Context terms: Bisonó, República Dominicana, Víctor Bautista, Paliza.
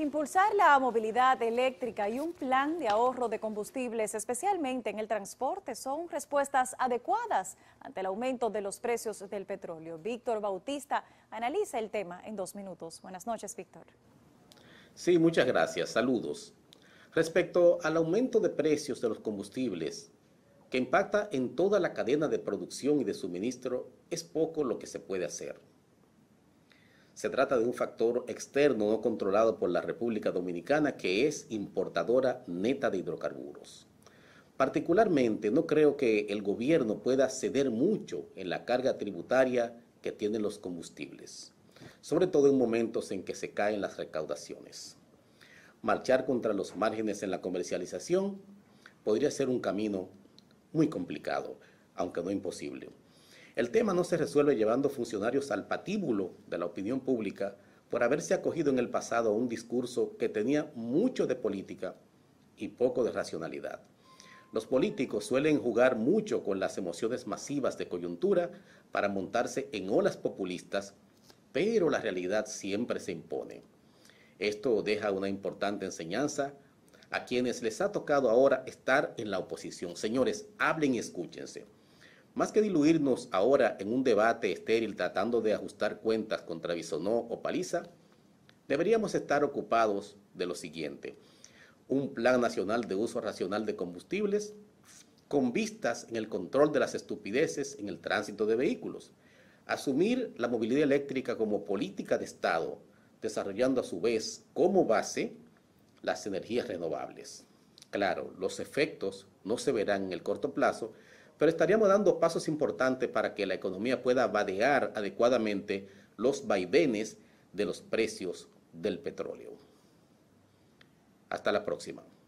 Impulsar la movilidad eléctrica y un plan de ahorro de combustibles, especialmente en el transporte, son respuestas adecuadas ante el aumento de los precios del petróleo. Víctor Bautista analiza el tema en 2 minutos. Buenas noches, Víctor. Sí, muchas gracias. Saludos. Respecto al aumento de precios de los combustibles, que impacta en toda la cadena de producción y de suministro, es poco lo que se puede hacer. Se trata de un factor externo no controlado por la República Dominicana, que es importadora neta de hidrocarburos. Particularmente, no creo que el gobierno pueda ceder mucho en la carga tributaria que tienen los combustibles, sobre todo en momentos en que se caen las recaudaciones. Marchar contra los márgenes en la comercialización podría ser un camino muy complicado, aunque no imposible. El tema no se resuelve llevando funcionarios al patíbulo de la opinión pública por haberse acogido en el pasado a un discurso que tenía mucho de política y poco de racionalidad. Los políticos suelen jugar mucho con las emociones masivas de coyuntura para montarse en olas populistas, pero la realidad siempre se impone. Esto deja una importante enseñanza a quienes les ha tocado ahora estar en la oposición. Señores, hablen y escúchense. Más que diluirnos ahora en un debate estéril tratando de ajustar cuentas contra Bisonó o Paliza, deberíamos estar ocupados de lo siguiente: un plan nacional de uso racional de combustibles con vistas en el control de las estupideces en el tránsito de vehículos, asumir la movilidad eléctrica como política de Estado, desarrollando a su vez como base las energías renovables. Claro, los efectos no se verán en el corto plazo, pero estaríamos dando pasos importantes para que la economía pueda vadear adecuadamente los vaivenes de los precios del petróleo. Hasta la próxima.